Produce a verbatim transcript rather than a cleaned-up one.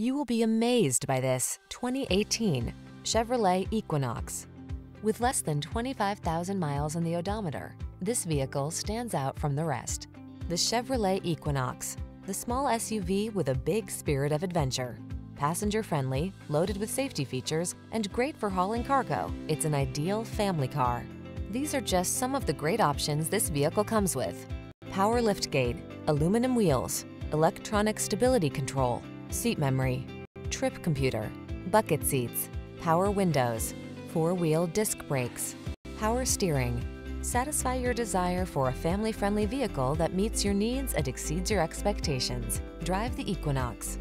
You will be amazed by this twenty eighteen Chevrolet Equinox. With less than twenty-five thousand miles on the odometer, this vehicle stands out from the rest. The Chevrolet Equinox, the small S U V with a big spirit of adventure. Passenger-friendly, loaded with safety features, and great for hauling cargo, it's an ideal family car. These are just some of the great options this vehicle comes with: power liftgate, aluminum wheels, electronic stability control, seat memory, trip computer, bucket seats, power windows, four-wheel disc brakes, power steering. Satisfy your desire for a family-friendly vehicle that meets your needs and exceeds your expectations. Drive the Equinox.